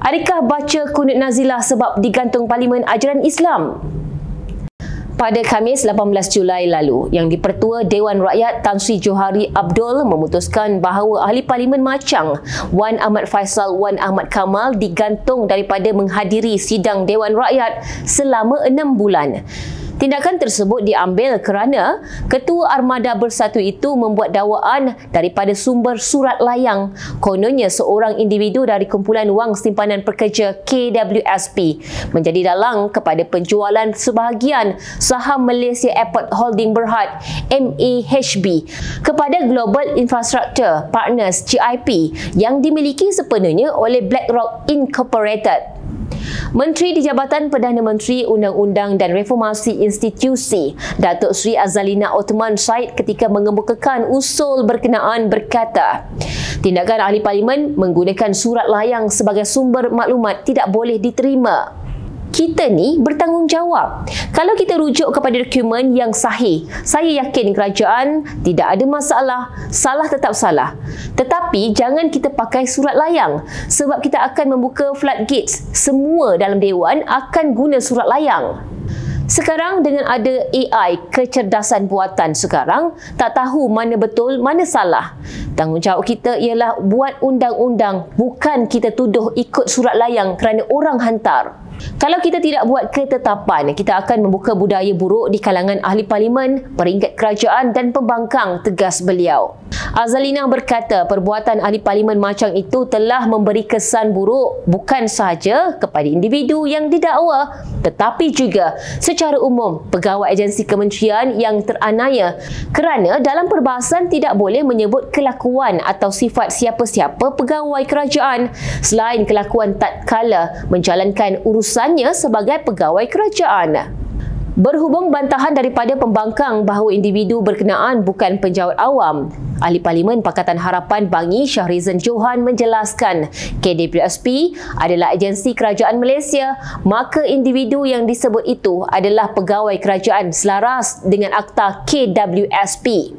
Adakah baca Qunut Nazilah sebab digantung Parlimen Ajaran Islam? Pada Khamis 18 Julai lalu, Yang di-Pertua Dewan Rakyat Tan Sri Johari Abdul memutuskan bahawa Ahli Parlimen Machang Wan Ahmad Faisal Wan Ahmad Kamal digantung daripada menghadiri sidang Dewan Rakyat selama 6 bulan. Tindakan tersebut diambil kerana Ketua Armada Bersatu itu membuat dakwaan daripada sumber surat layang. Kononnya seorang individu dari Kumpulan Wang Simpanan Pekerja KWSP menjadi dalang kepada penjualan sebahagian saham Malaysia Airport Holding Berhad MAHB kepada Global Infrastructure Partners GIP yang dimiliki sepenuhnya oleh Blackrock Incorporated. Menteri di Jabatan Perdana Menteri Undang-Undang dan Reformasi Institusi, Datuk Sri Azalina Othman Said ketika mengemukakan usul berkenaan berkata, tindakan ahli parlimen menggunakan surat layang sebagai sumber maklumat tidak boleh diterima. Kita ni bertanggungjawab. Kalau kita rujuk kepada dokumen yang sahih, saya yakin kerajaan tidak ada masalah. Salah tetap salah. Tetapi jangan kita pakai surat layang sebab kita akan membuka floodgates. Semua dalam dewan akan guna surat layang. Sekarang dengan ada AI, kecerdasan buatan sekarang, tak tahu mana betul, mana salah. Tanggungjawab kita ialah buat undang-undang, bukan kita tuduh ikut surat layang kerana orang hantar. Kalau kita tidak buat ketetapan, kita akan membuka budaya buruk di kalangan ahli parlimen, peringkat kerajaan dan pembangkang, tegas beliau. Azalina berkata perbuatan ahli parlimen Machang itu telah memberi kesan buruk bukan sahaja kepada individu yang didakwa tetapi juga secara umum pegawai agensi kementerian yang teranaya kerana dalam perbahasan tidak boleh menyebut kelakuan atau sifat siapa-siapa pegawai kerajaan selain kelakuan tatkala menjalankan urusannya sebagai pegawai kerajaan. Berhubung bantahan daripada pembangkang bahawa individu berkenaan bukan penjawat awam, Ahli Parlimen Pakatan Harapan Bangi Shahrizan Johan menjelaskan KWSP adalah agensi kerajaan Malaysia, maka individu yang disebut itu adalah pegawai kerajaan selaras dengan Akta KWSP.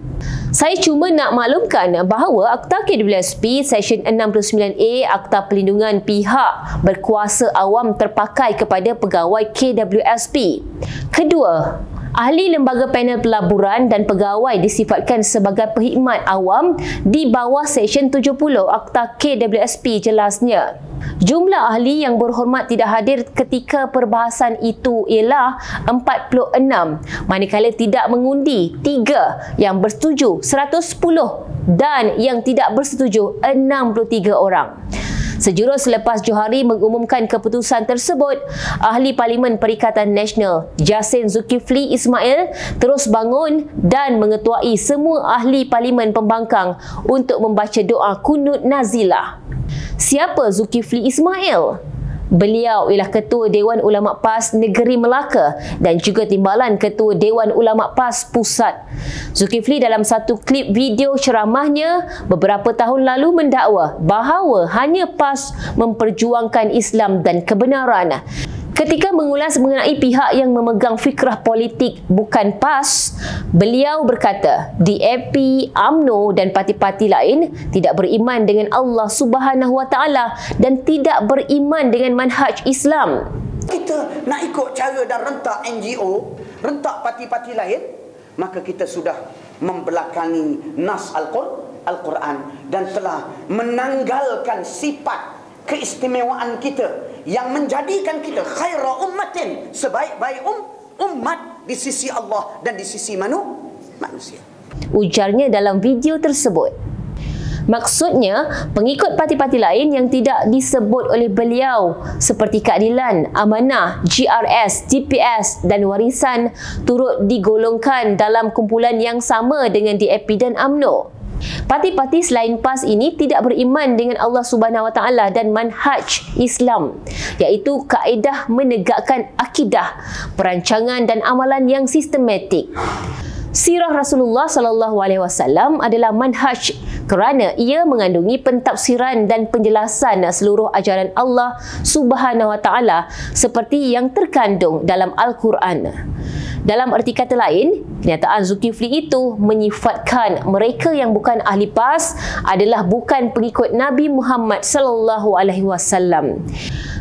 Saya cuma nak maklumkan bahawa Akta KWSP Seksyen 69A Akta Perlindungan Pihak Berkuasa Awam terpakai kepada pegawai KWSP. Kedua, ahli lembaga panel pelaburan dan pegawai disifatkan sebagai perkhidmat awam di bawah Seksyen 70 Akta KWSP jelasnya. Jumlah ahli yang berhormat tidak hadir ketika perbahasan itu ialah 46, manakala tidak mengundi 3, yang bersetuju 110 dan yang tidak bersetuju 63 orang. Sejurus selepas Johari mengumumkan keputusan tersebut, Ahli Parlimen Perikatan Nasional Jasin Zulkifli Ismail terus bangun dan mengetuai semua ahli parlimen pembangkang untuk membaca doa Qunut Nazilah. Siapa Zulkifli Ismail? Beliau ialah Ketua Dewan Ulama' PAS Negeri Melaka dan juga Timbalan Ketua Dewan Ulama' PAS Pusat. Zulkifli dalam satu klip video ceramahnya beberapa tahun lalu mendakwa bahawa hanya PAS memperjuangkan Islam dan kebenaran. Ketika mengulas mengenai pihak yang memegang fikrah politik bukan PAS, beliau berkata, DAP, UMNO dan parti-parti lain tidak beriman dengan Allah Subhanahu Wa Taala dan tidak beriman dengan manhaj Islam. Kita nak ikut cara dan rentak NGO, rentak parti-parti lain, maka kita sudah membelakangi nas Al-Quran dan telah menanggalkan sifat keistimewaan kita yang menjadikan kita khaira ummatin, sebaik-baik umat di sisi Allah dan di sisi manusia, ujarnya dalam video tersebut. Maksudnya, pengikut parti-parti lain yang tidak disebut oleh beliau seperti Keadilan, Amanah, GRS, GPS dan Warisan turut digolongkan dalam kumpulan yang sama dengan DAP dan UMNO. Parti-parti selain PAS ini tidak beriman dengan Allah Subhanahu Wa Taala dan manhaj Islam, iaitu kaedah menegakkan akidah, perancangan dan amalan yang sistematik. Sirah Rasulullah SAW adalah manhaj kerana ia mengandungi pentafsiran dan penjelasan seluruh ajaran Allah Subhanahu Wa Taala seperti yang terkandung dalam Al-Quran. Dalam erti kata lain, kenyataan Zulkifli itu menyifatkan mereka yang bukan ahli PAS adalah bukan pengikut Nabi Muhammad sallallahu alaihi wasallam.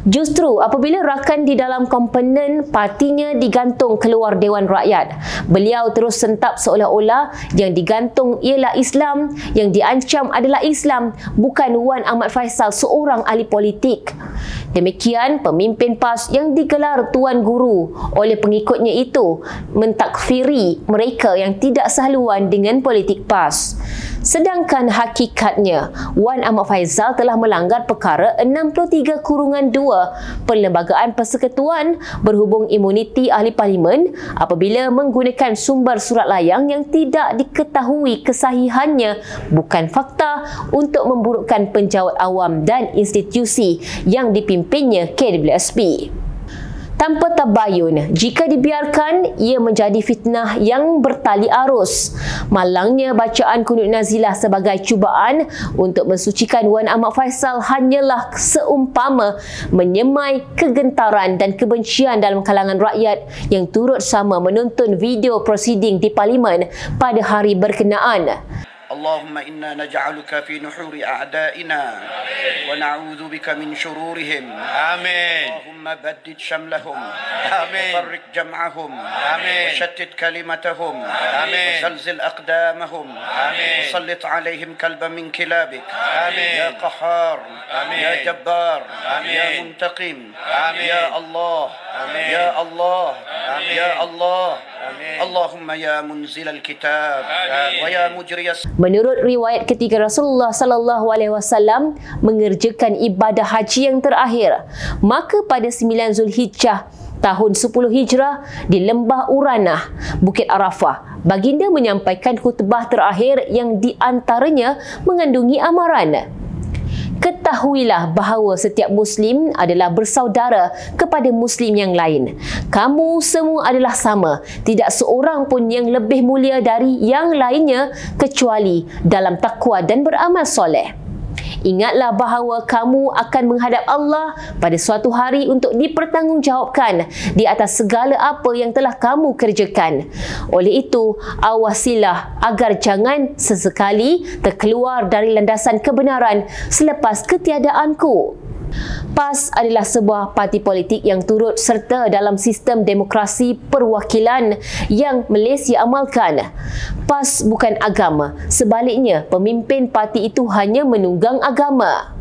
Justru apabila rakan di dalam komponen partinya digantung keluar Dewan Rakyat, beliau terus sentap seolah-olah yang digantung ialah Islam, yang diancam adalah Islam, bukan Wan Ahmad Faisal seorang ahli politik. Demikian pemimpin PAS yang digelar Tuan Guru oleh pengikutnya itu mentakfiri mereka yang tidak sehaluan dengan politik PAS. Sedangkan hakikatnya, Wan Ahmad Faisal telah melanggar perkara 63/2 Perlembagaan Persekutuan berhubung imuniti ahli parlimen apabila menggunakan sumber surat layang yang tidak diketahui kesahihannya, bukan fakta, untuk memburukkan penjawat awam dan institusi yang dipimpinnya KWSP. Tanpa tabayun, jika dibiarkan, ia menjadi fitnah yang bertali arus. Malangnya bacaan Qunut Nazilah sebagai cubaan untuk mensucikan Wan Ahmad Faisal hanyalah seumpama menyemai kegentaran dan kebencian dalam kalangan rakyat yang turut sama menonton video prosiding di parlimen pada hari berkenaan. Allahumma inna naj'aluka fi nuhuri a'da'ina wa na'udhu bika min shururihim. Amin. Allahumma baddid shamlahum. Amin. Farrik jam'ahum. Amin. Washattid kalimatahum. Amin. Wasalzil aqdamahum. Amin. Wasallit alayhim kalban min kilabik. Amin. Ya qahhar. Amin. Ya jabbar. Amin. Ya muntaqim. Amin. Ya Allah. Amin. Ya Allah. Amin. Ya Allah. Amin. Allahumma ya munzil al-kitab. Amin. Wa ya mujri as. Menurut riwayat ketiga Rasulullah SAW mengerjakan ibadah haji yang terakhir, maka pada 9 Zulhijjah tahun 10 Hijrah di Lembah Uranah, Bukit Arafah, baginda menyampaikan khutbah terakhir yang diantaranya mengandungi amaran. Ketahuilah bahawa setiap Muslim adalah bersaudara kepada Muslim yang lain. Kamu semua adalah sama, tidak seorang pun yang lebih mulia dari yang lainnya kecuali dalam takwa dan beramal soleh. Ingatlah bahawa kamu akan menghadap Allah pada suatu hari untuk dipertanggungjawabkan di atas segala apa yang telah kamu kerjakan. Oleh itu, awasilah agar jangan sesekali terkeluar dari landasan kebenaran selepas ketiadaanku. PAS adalah sebuah parti politik yang turut serta dalam sistem demokrasi perwakilan yang Malaysia amalkan. PAS bukan agama, sebaliknya pemimpin parti itu hanya menunggang agama.